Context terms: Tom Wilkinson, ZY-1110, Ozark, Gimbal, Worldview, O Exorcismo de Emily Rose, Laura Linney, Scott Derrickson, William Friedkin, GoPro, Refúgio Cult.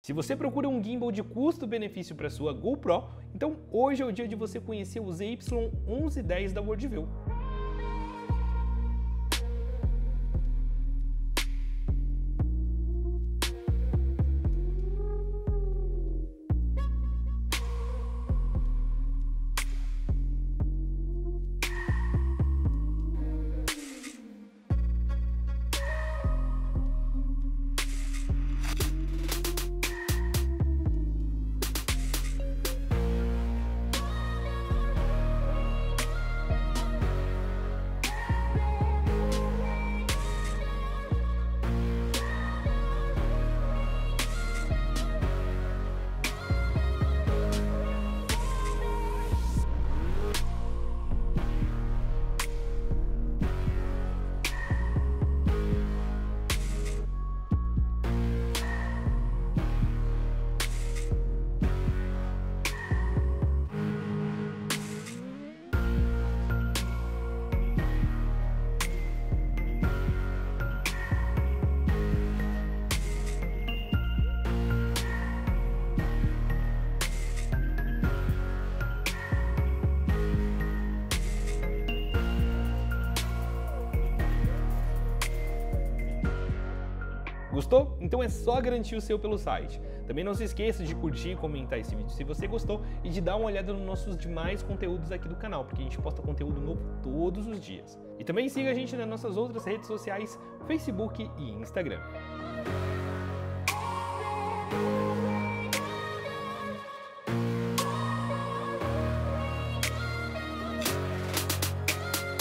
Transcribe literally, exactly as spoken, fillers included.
Se você procura um gimbal de custo-benefício para sua GoPro, então hoje é o dia de você conhecer o Z Y onze dez da Worldview. Gostou? Então é só garantir o seu pelo site. Também não se esqueça de curtir e comentar esse vídeo se você gostou e de dar uma olhada nos nossos demais conteúdos aqui do canal, porque a gente posta conteúdo novo todos os dias. E também siga a gente nas nossas outras redes sociais, Facebook e Instagram.